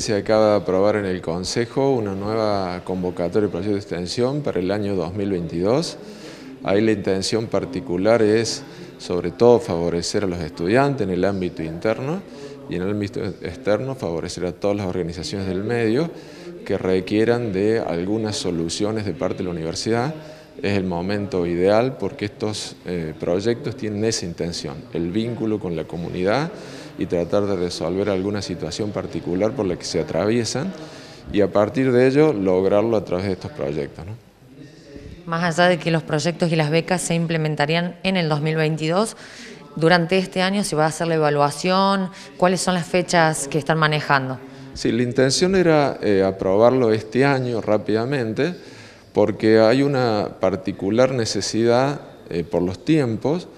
Se acaba de aprobar en el Consejo una nueva convocatoria de proyecto de extensión para el año 2022. Ahí la intención particular es, sobre todo, favorecer a los estudiantes en el ámbito interno y en el ámbito externo favorecer a todas las organizaciones del medio que requieran de algunas soluciones de parte de la universidad. Es el momento ideal porque estos proyectos tienen esa intención, el vínculo con la comunidad y tratar de resolver alguna situación particular por la que se atraviesan y a partir de ello lograrlo a través de estos proyectos, ¿no? Más allá de que los proyectos y las becas se implementarían en el 2022, durante este año se va a hacer la evaluación, ¿cuáles son las fechas que están manejando? Sí, la intención era aprobarlo este año rápidamente, porque hay una particular necesidad por los tiempos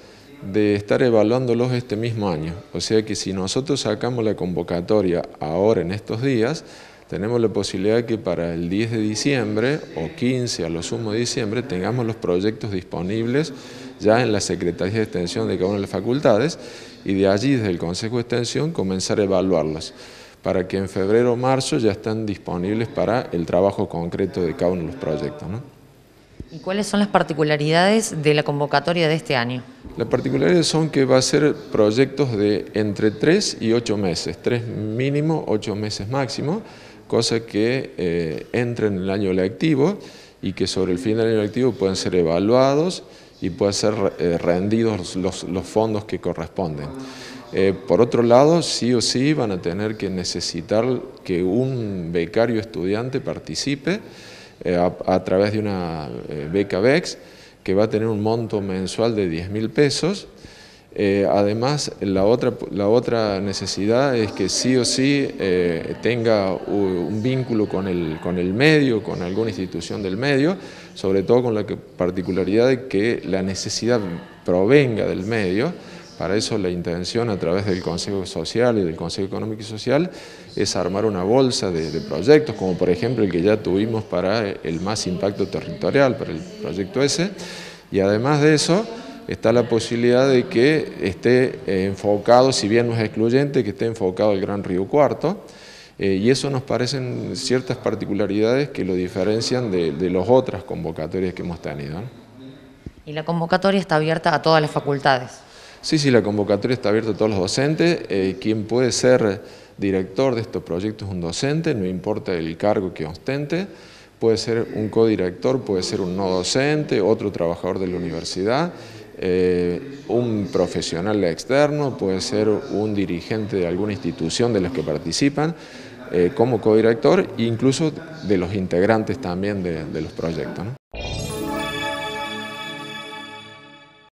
de estar evaluándolos este mismo año. O sea que si nosotros sacamos la convocatoria ahora en estos días, tenemos la posibilidad que para el 10 de diciembre o 15 a lo sumo de diciembre tengamos los proyectos disponibles ya en la Secretaría de Extensión de cada una de las facultades y de allí desde el Consejo de Extensión comenzar a evaluarlos, para que en febrero o marzo ya están disponibles para el trabajo concreto de cada uno de los proyectos, ¿no? ¿Y cuáles son las particularidades de la convocatoria de este año? Las particularidades son que va a ser proyectos de entre 3 y 8 meses, 3 mínimo, 8 meses máximo, cosa que entra en el año lectivo y que sobre el fin del año lectivo pueden ser evaluados y pueden ser rendidos los fondos que corresponden. Por otro lado, sí o sí van a tener que necesitar que un becario estudiante participe a través de una beca BEX que va a tener un monto mensual de 10.000 pesos. Además, la otra necesidad es que sí o sí tenga un vínculo con el medio, con alguna institución del medio, sobre todo con la particularidad de que la necesidad provenga del medio. Para eso la intención a través del Consejo Social y del Consejo Económico y Social es armar una bolsa de proyectos, como por ejemplo el que ya tuvimos para el Más Impacto Territorial, para el proyecto ese, y además de eso está la posibilidad de que esté enfocado, si bien no es excluyente, que esté enfocado al Gran Río Cuarto, y eso nos parecen ciertas particularidades que lo diferencian de las otras convocatorias que hemos tenido, ¿no? ¿Y la convocatoria está abierta a todas las facultades? Sí, la convocatoria está abierta a todos los docentes. Quien puede ser director de estos proyectos es un docente, no importa el cargo que ostente. Puede ser un codirector, puede ser un no docente, otro trabajador de la universidad, un profesional externo, puede ser un dirigente de alguna institución de las que participan como codirector, incluso de los integrantes también de los proyectos, ¿no?